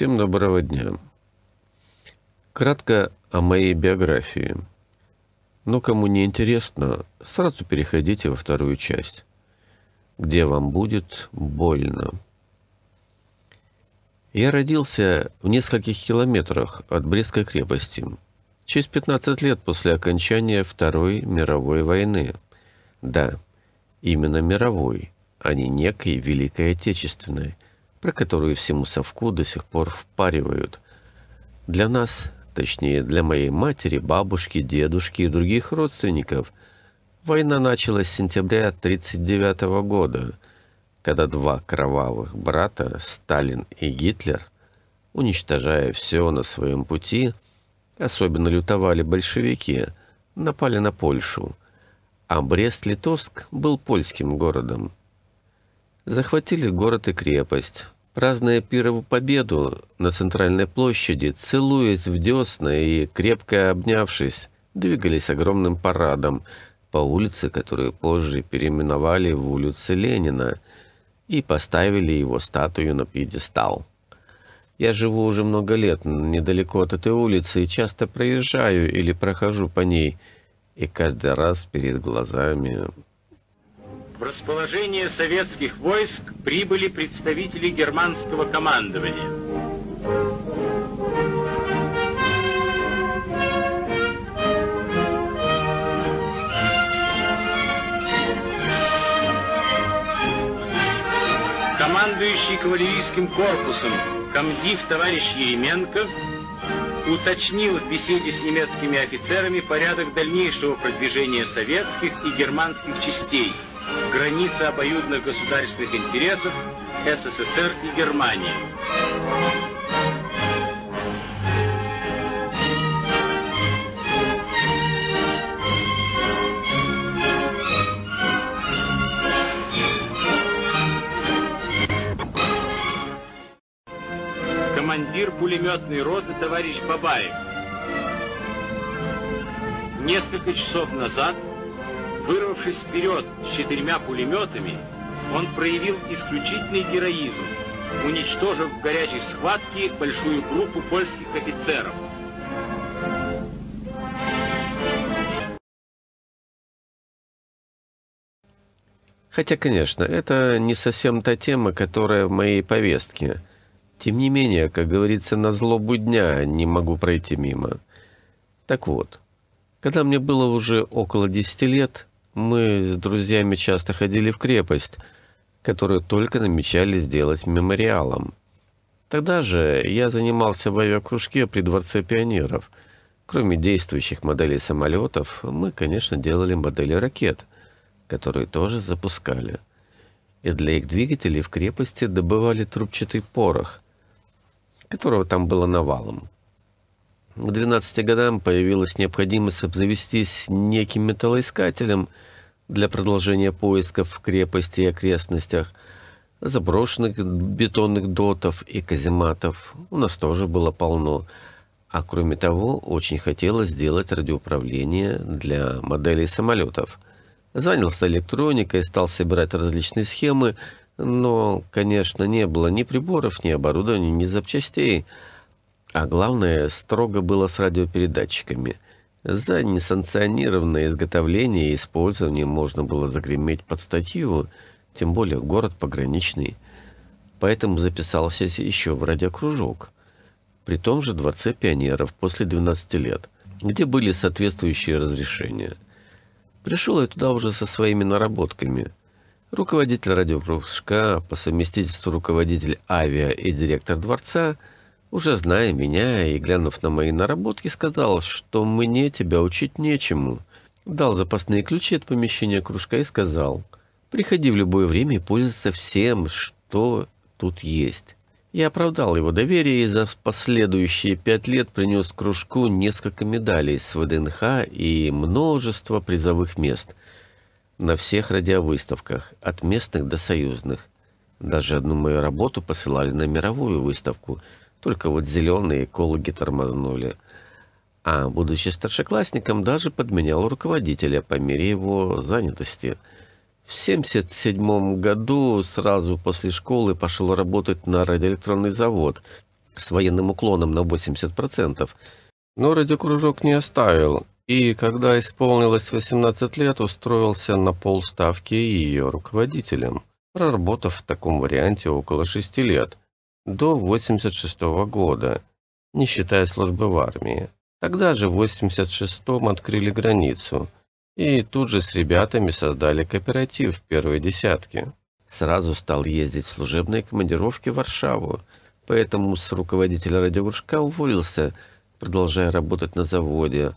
Всем доброго дня. Кратко о моей биографии. Но кому не интересно, сразу переходите во вторую часть, где вам будет больно. Я родился в нескольких километрах от Брестской крепости через 15 лет после окончания Второй мировой войны. Да, именно мировой, а не некой Великой Отечественной, про которую всему совку до сих пор впаривают. Для нас, точнее для моей матери, бабушки, дедушки и других родственников, война началась с сентября 1939 года, когда два кровавых брата, Сталин и Гитлер, уничтожая все на своем пути, особенно лютовали большевики, напали на Польшу, а Брест-Литовск был польским городом. Захватили город и крепость, праздная пирову победу на центральной площади, целуясь в десна и крепко обнявшись, двигались огромным парадом по улице, которую позже переименовали в улицу Ленина и поставили его статую на пьедестал. Я живу уже много лет недалеко от этой улицы и часто проезжаю или прохожу по ней, и каждый раз перед глазами... В расположение советских войск прибыли представители германского командования. Командующий кавалерийским корпусом комдив товарищ Еременко уточнил в беседе с немецкими офицерами порядок дальнейшего продвижения советских и германских частей. Границы обоюдных государственных интересов СССР и Германии. Командир пулеметной роты товарищ Бабаев несколько часов назад, вырвавшись вперед с 4 пулеметами, он проявил исключительный героизм, уничтожив в горячей схватке большую группу польских офицеров. Хотя, конечно, это не совсем та тема, которая в моей повестке. Тем не менее, как говорится, на злобу дня не могу пройти мимо. Так вот, когда мне было уже около 10 лет, мы с друзьями часто ходили в крепость, которую только намечали сделать мемориалом. Тогда же я занимался в авиакружке при Дворце пионеров. Кроме действующих моделей самолетов, мы, конечно, делали модели ракет, которые тоже запускали. И для их двигателей в крепости добывали трубчатый порох, которого там было навалом. К 12 годам появилась необходимость обзавестись неким металлоискателем для продолжения поисков в крепости и окрестностях, заброшенных бетонных дотов и казематов. У нас тоже было полно. А кроме того, очень хотелось сделать радиоуправление для моделей самолетов. Занялся электроникой, стал собирать различные схемы, но, конечно, не было ни приборов, ни оборудования, ни запчастей. А главное, строго было с радиопередатчиками. За несанкционированное изготовление и использование можно было загреметь под статью, тем более город пограничный. Поэтому записался еще в радиокружок, при том же Дворце пионеров после 12 лет, где были соответствующие разрешения. Пришел я туда уже со своими наработками. Руководитель радиокружка, по совместительству руководитель авиа и директор Дворца, уже зная меня и глянув на мои наработки, сказал, что мне тебя учить нечему. Дал запасные ключи от помещения кружка и сказал: приходи в любое время и пользуйся всем, что тут есть. Я оправдал его доверие и за последующие 5 лет принес кружку несколько медалей с ВДНХ и множество призовых мест на всех радиовыставках, от местных до союзных. Даже одну мою работу посылали на мировую выставку, только вот зеленые экологи тормознули. А будучи старшеклассником, даже подменял руководителя по мере его занятости. В 1977 году сразу после школы пошел работать на радиоэлектронный завод, с военным уклоном на 80%. Но радиокружок не оставил, и когда исполнилось 18 лет, устроился на полставки ее руководителем, проработав в таком варианте около 6 лет, до 86-го года, не считая службы в армии. Тогда же в 86-м открыли границу, и тут же с ребятами создали кооператив в первой десятке. Сразу стал ездить в служебные командировки в Варшаву, поэтому с руководителя радиокружка уволился, продолжая работать на заводе.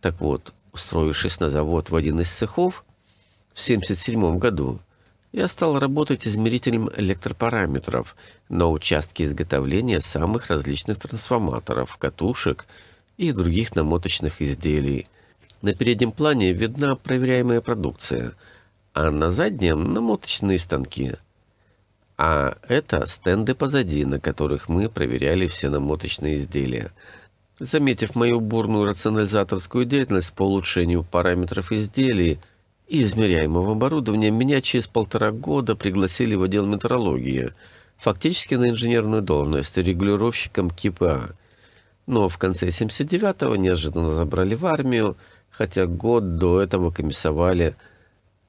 Так вот, устроившись на завод в один из цехов в 1977 году, я стал работать измерителем электропараметров на участке изготовления самых различных трансформаторов, катушек и других намоточных изделий. На переднем плане видна проверяемая продукция, а на заднем – намоточные станки. А это стенды позади, на которых мы проверяли все намоточные изделия. Заметив мою бурную рационализаторскую деятельность по улучшению параметров изделий и измеряемого оборудования, меня через 1,5 года пригласили в отдел метрологии, фактически на инженерную должность, регулировщиком КИПА. Но в конце 1979-го неожиданно забрали в армию, хотя год до этого комиссовали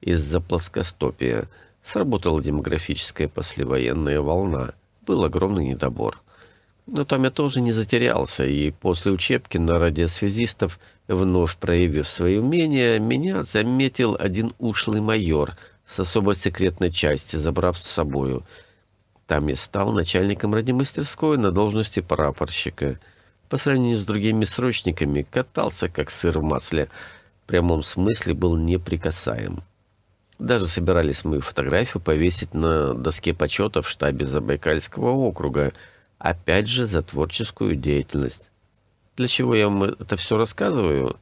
из-за плоскостопия. Сработала демографическая послевоенная волна, был огромный недобор. Но там я тоже не затерялся, и после учебки на радиосвязистов, вновь проявив свои умения, меня заметил один ушлый майор с особо секретной части, забрав с собою. Там я стал начальником радиомастерской на должности прапорщика. По сравнению с другими срочниками катался как сыр в масле, в прямом смысле был неприкасаем. Даже собирались мою фотографию повесить на доске почета в штабе Забайкальского округа, опять же, за творческую деятельность. Для чего я вам это все рассказываю?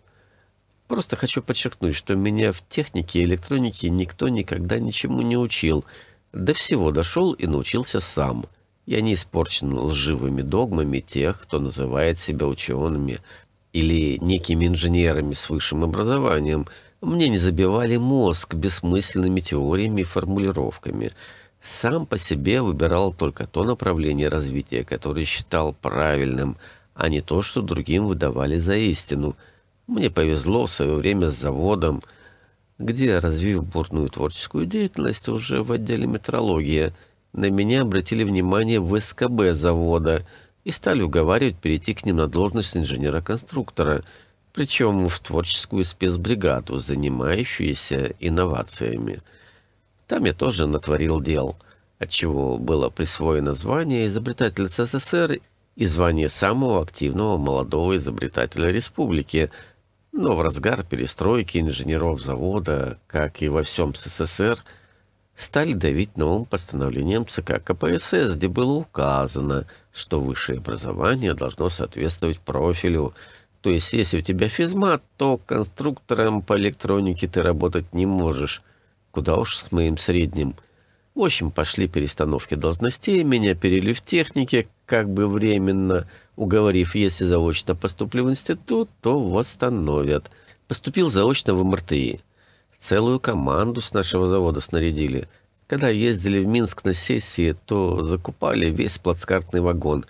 Просто хочу подчеркнуть, что меня в технике и электронике никто никогда ничему не учил. До всего дошел и научился сам. Я не испорчен лживыми догмами тех, кто называет себя учеными или некими инженерами с высшим образованием. Мне не забивали мозг бессмысленными теориями и формулировками. Сам по себе выбирал только то направление развития, которое считал правильным, а не то, что другим выдавали за истину. Мне повезло в свое время с заводом, где, развив бурную творческую деятельность уже в отделе метрологии, на меня обратили внимание в СКБ завода и стали уговаривать перейти к ним на должность инженера-конструктора, причем в творческую спецбригаду, занимающуюся инновациями. Там я тоже натворил дел, отчего было присвоено звание изобретателя СССР и звание самого активного молодого изобретателя республики. Но в разгар перестройки инженеров завода, как и во всем СССР, стали давить новым постановлением ЦК КПСС, где было указано, что высшее образование должно соответствовать профилю. То есть, если у тебя физмат, то конструктором по электронике ты работать не можешь. Куда уж с моим средним. В общем, пошли перестановки должностей, меня перевели в технике, как бы временно, уговорив, если заочно поступлю в институт, то восстановят. Поступил заочно в МРТИ. Целую команду с нашего завода снарядили. Когда ездили в Минск на сессии, то закупали весь плацкартный вагон.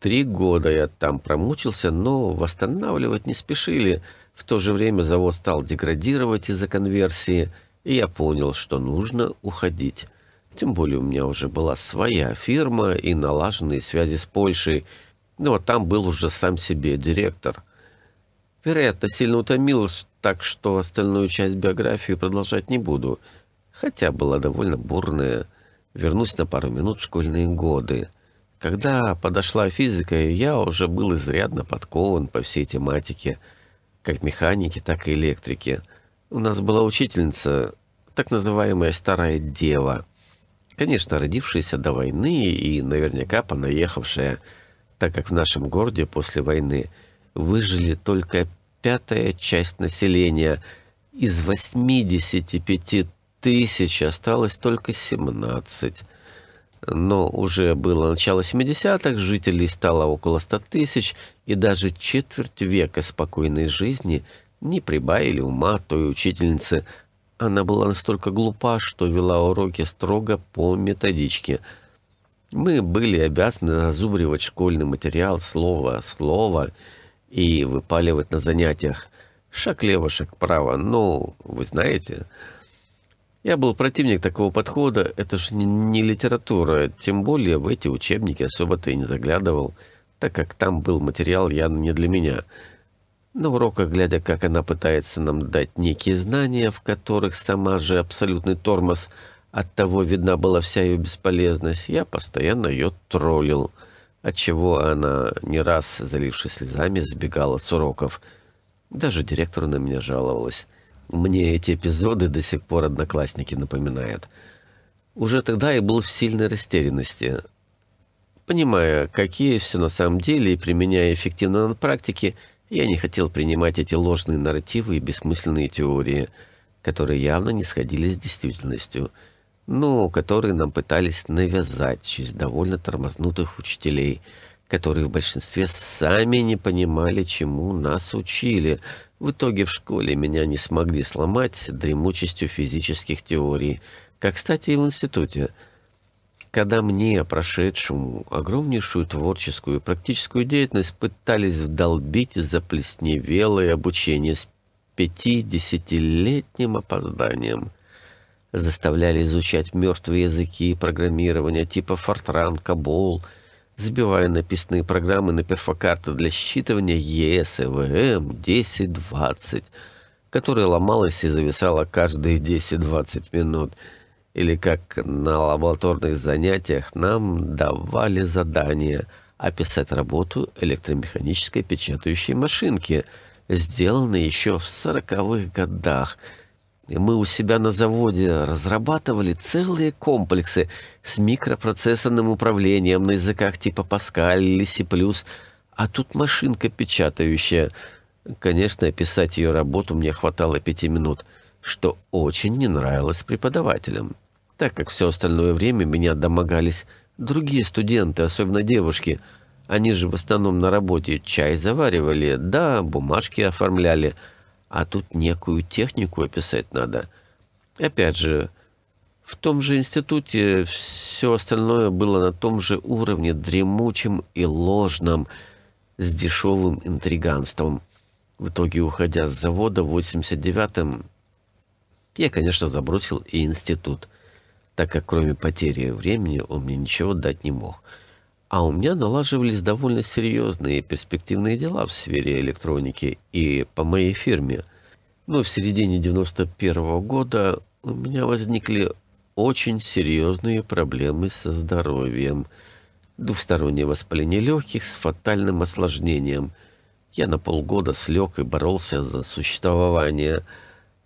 3 года я там промучился, но восстанавливать не спешили. В то же время завод стал деградировать из-за конверсии. И я понял, что нужно уходить. Тем более у меня уже была своя фирма и налаженные связи с Польшей. Но там был уже сам себе директор. Вероятно, сильно утомил, так что остальную часть биографии продолжать не буду. Хотя была довольно бурная. Вернусь на пару минут в школьные годы. Когда подошла физика, я уже был изрядно подкован по всей тематике. Как механики, так и электрики. У нас была учительница, так называемая «старая дева». Конечно, родившаяся до войны и наверняка понаехавшая, так как в нашем городе после войны выжили только 5-я часть населения. Из 85 тысяч осталось только 17. Но уже было начало 70-х, жителей стало около 100 тысяч, и даже четверть века спокойной жизни – не прибавили ума той учительницы. Она была настолько глупа, что вела уроки строго по методичке. Мы были обязаны зазубривать школьный материал слово, и выпаливать на занятиях шаг лево, шаг право. Ну, вы знаете, я был противник такого подхода. Это же не литература. Тем более в эти учебники особо-то и не заглядывал, так как там был материал явно не для меня. На уроках, глядя, как она пытается нам дать некие знания, в которых сама же абсолютный тормоз, оттого видна была вся ее бесполезность, я постоянно ее троллил, отчего она, не раз залившись слезами, сбегала с уроков. Даже директору на меня жаловалась. Мне эти эпизоды до сих пор одноклассники напоминают. Уже тогда я был в сильной растерянности. Понимая, какие все на самом деле, и применяя эффективно на практике, я не хотел принимать эти ложные нарративы и бессмысленные теории, которые явно не сходились с действительностью, но которые нам пытались навязать через довольно тормознутых учителей, которые в большинстве сами не понимали, чему нас учили. В итоге в школе меня не смогли сломать дремучестью физических теорий, как, кстати, и в институте, когда мне, прошедшему огромнейшую творческую и практическую деятельность, пытались вдолбить заплесневелое обучение с 50-летним опозданием. Заставляли изучать мертвые языки программирования типа Fortran, Кабол, забивая написанные программы на перфокарты для считывания ЕС ЭВМ 10-20, которая ломалась и зависала каждые 10-20 минут, или как на лабораторных занятиях нам давали задание описать работу электромеханической печатающей машинки, сделанной еще в 40-х годах. И мы у себя на заводе разрабатывали целые комплексы с микропроцессорным управлением на языках типа Паскаль или C+, а тут машинка печатающая. Конечно, описать ее работу мне хватало 5 минут, что очень не нравилось преподавателям, так как все остальное время меня домогались другие студенты, особенно девушки. Они же в основном на работе чай заваривали, да, бумажки оформляли. А тут некую технику описать надо. Опять же, в том же институте все остальное было на том же уровне, дремучим и ложным, с дешевым интриганством. В итоге, уходя с завода в 89-м, я, конечно, забросил и институт, так как кроме потери времени он мне ничего дать не мог. А у меня налаживались довольно серьезные и перспективные дела в сфере электроники и по моей фирме. Но в середине 91-го года у меня возникли очень серьезные проблемы со здоровьем. Двухстороннее воспаление легких с фатальным осложнением. Я на полгода слег и боролся за существование.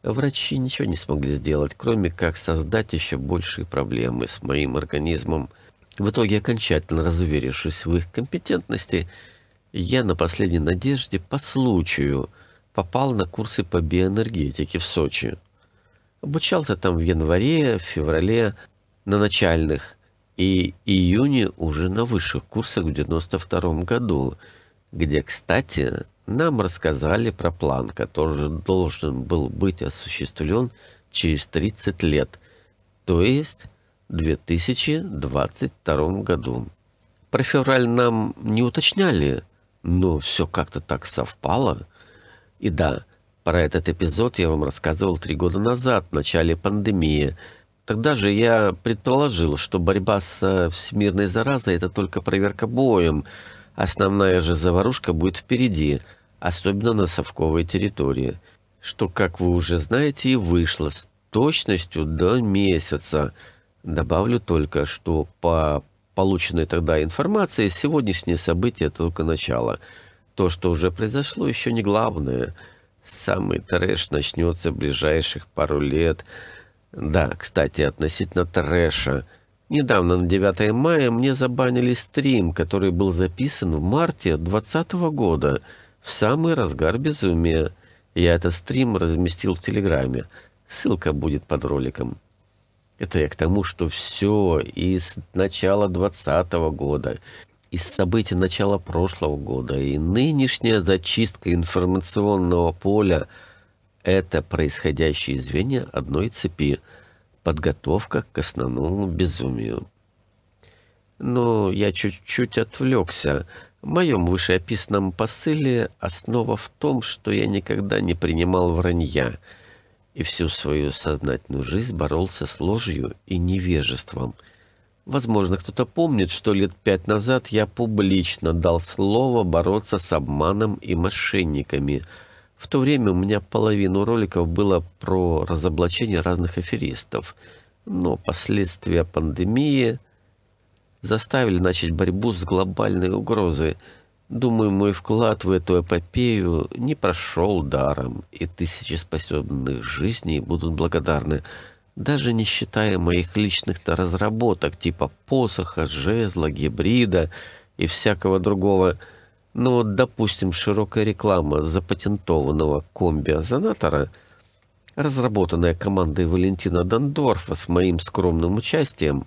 Врачи ничего не смогли сделать, кроме как создать еще большие проблемы с моим организмом. В итоге, окончательно разуверившись в их компетентности, я на последней надежде по случаю попал на курсы по биоэнергетике в Сочи. Обучался там в январе, в феврале на начальных и июне уже на высших курсах в 92-м году, где, кстати, нам рассказали про план, который должен был быть осуществлен через 30 лет, то есть... в 2022 году. Про февраль нам не уточняли, но все как-то так совпало. И да, про этот эпизод я вам рассказывал 3 года назад, в начале пандемии. Тогда же я предположил, что борьба со всемирной заразой – это только проверка боем. Основная же заварушка будет впереди, особенно на совковой территории. Что, как вы уже знаете, и вышло с точностью до месяца. Добавлю только, что по полученной тогда информации, сегодняшнее событие – это только начало. То, что уже произошло, еще не главное. Самый трэш начнется в ближайших пару лет. Да, кстати, относительно трэша. Недавно, на 9 мая, мне забанили стрим, который был записан в марте 2020 года, в самый разгар безумия. Я этот стрим разместил в Телеграме. Ссылка будет под роликом. Это я к тому, что все и с начала 2020 года, и с событий начала прошлого года, и нынешняя зачистка информационного поля – это происходящие звенья одной цепи, подготовка к основному безумию. Но я чуть-чуть отвлекся. В моем вышеописанном посыле основа в том, что я никогда не принимал вранья и всю свою сознательную жизнь боролся с ложью и невежеством. Возможно, кто-то помнит, что лет 5 назад я публично дал слово бороться с обманом и мошенниками. В то время у меня половину роликов было про разоблачение разных аферистов. Но последствия пандемии заставили начать борьбу с глобальной угрозой. Думаю, мой вклад в эту эпопею не прошел даром, и тысячи спасенных жизней будут благодарны. Даже не считая моих личных разработок типа посоха, жезла, гибрида и всякого другого. Но, допустим, широкая реклама запатентованного комбиозонатора, разработанная командой Валентина Дондорфа с моим скромным участием,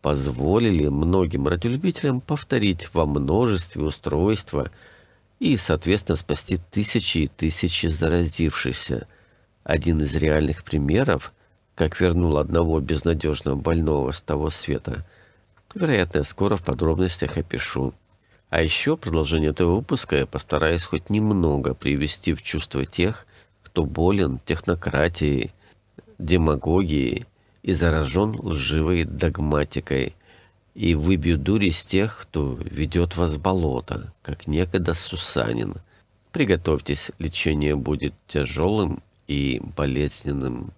позволили многим радиолюбителям повторить во множестве устройства и, соответственно, спасти тысячи и тысячи заразившихся. Один из реальных примеров, как вернул одного безнадежно больного с того света. Вероятно, я скоро в подробностях опишу. А еще продолжение этого выпуска я постараюсь хоть немного привести в чувство тех, кто болен технократией, демагогией и заражен лживой догматикой, и выбью дурь из тех, кто ведет вас в болото, как некогда Сусанин. Приготовьтесь, лечение будет тяжелым и болезненным.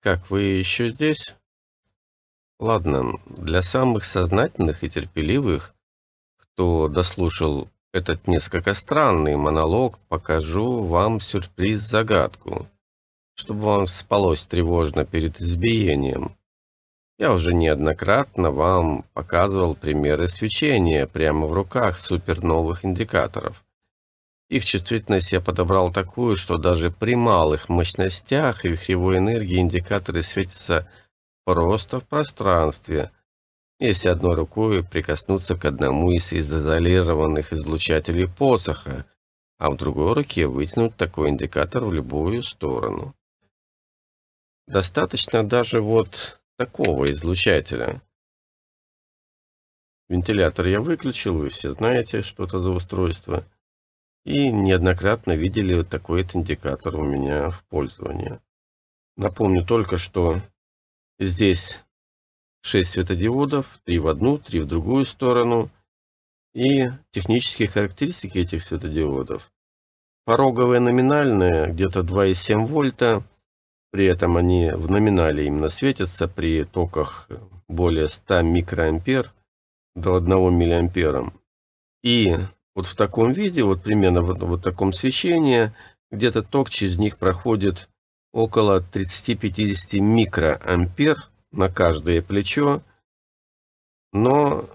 Как, вы еще здесь? Ладно, для самых сознательных и терпеливых, кто дослушал этот несколько странный монолог, покажу вам сюрприз-загадку, чтобы вам спалось тревожно перед избиением. Я уже неоднократно вам показывал примеры свечения прямо в руках суперновых индикаторов. Их чувствительность я подобрал такую, что даже при малых мощностях и вихревой энергии индикаторы светятся просто в пространстве, если одной рукой прикоснуться к одному из изолированных излучателей посоха, а в другой руке вытянуть такой индикатор в любую сторону. Достаточно даже вот такого излучателя. Вентилятор я выключил, вы все знаете, что это за устройство. И неоднократно видели вот такой индикатор у меня в пользовании. Напомню только, что здесь 6 светодиодов, 3 в одну, 3 в другую сторону. И технические характеристики этих светодиодов. Пороговые номинальные, где-то 2,7 вольта. При этом они в номинале именно светятся при токах более 100 микроампер до 1 миллиампера. И вот в таком виде, вот примерно в таком свечении, где-то ток через них проходит около 30-50 микроампер на каждое плечо. Но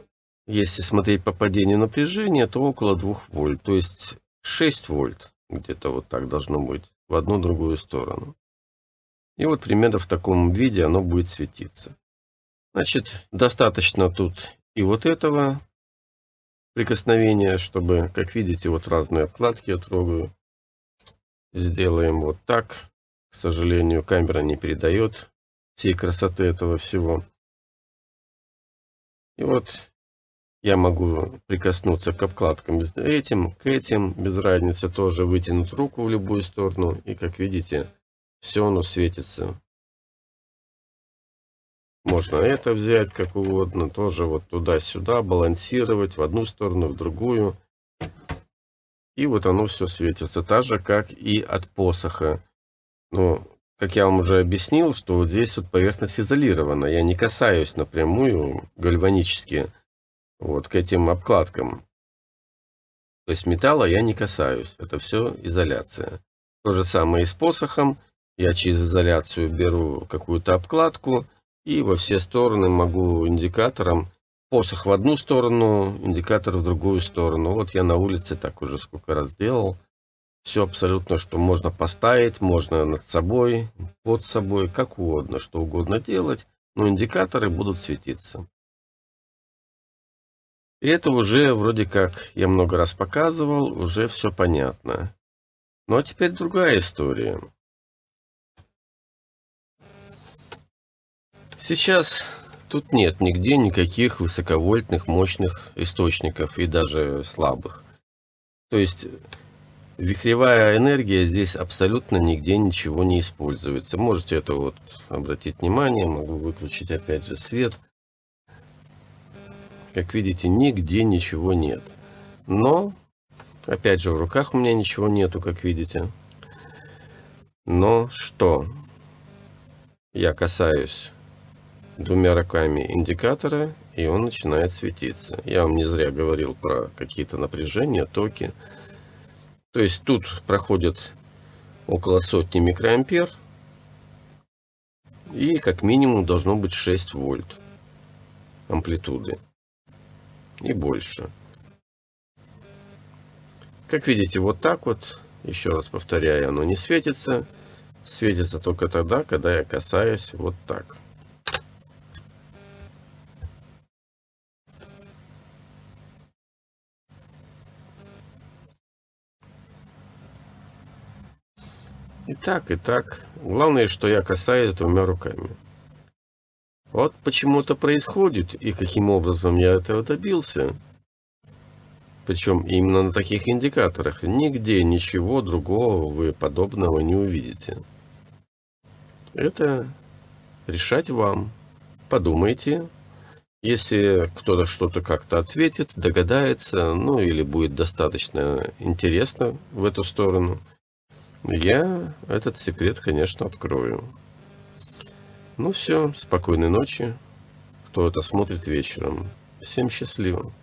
если смотреть по падению напряжения, то около 2 вольт, то есть 6 вольт где-то вот так должно быть в одну-другую сторону. И вот примерно в таком виде оно будет светиться. Значит, достаточно тут и вот этого прикосновения, чтобы, как видите, вот разные обкладки я трогаю. Сделаем вот так. К сожалению, камера не передает всей красоты этого всего. И вот я могу прикоснуться к обкладкам этим, к этим, без разницы, тоже вытянуть руку в любую сторону. И, как видите, все оно светится. Можно это взять как угодно, тоже вот туда-сюда, балансировать в одну сторону, в другую. И вот оно все светится, так же, как и от посоха. Но, как я вам уже объяснил, что вот здесь вот поверхность изолирована. Я не касаюсь напрямую гальванически вот к этим обкладкам. То есть металла я не касаюсь, это все изоляция. То же самое и с посохом. Я через изоляцию беру какую-то обкладку и во все стороны могу индикатором, посох в одну сторону, индикатор в другую сторону. Вот я на улице так уже сколько раз делал. Все абсолютно, что можно поставить, можно над собой, под собой, как угодно, что угодно делать, но индикаторы будут светиться. И это уже вроде как я много раз показывал, уже все понятно. Ну а теперь другая история. Сейчас тут нет нигде никаких высоковольтных мощных источников и даже слабых. То есть вихревая энергия здесь абсолютно нигде ничего не используется. Можете это вот обратить внимание, могу выключить опять же свет. Как видите, нигде ничего нет. Но, опять же, в руках у меня ничего нету, как видите. Но что? Я касаюсь двумя руками индикатора, и он начинает светиться. Я вам не зря говорил про какие-то напряжения, токи. То есть тут проходит около сотни микроампер, и как минимум должно быть 6 вольт амплитуды и больше. Как видите, вот так вот, еще раз повторяю, оно не светится. Светится только тогда, когда я касаюсь вот так. И так. Главное, что я касаюсь двумя руками. Вот почему это происходит и каким образом я этого добился. Причем именно на таких индикаторах. Нигде ничего другого вы подобного не увидите. Это решать вам. Подумайте. Если кто-то что-то как-то ответит, догадается, ну или будет достаточно интересно в эту сторону, я этот секрет, конечно, открою. Ну все, спокойной ночи. Кто это смотрит вечером. Всем счастливо.